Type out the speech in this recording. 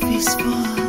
Peaceful.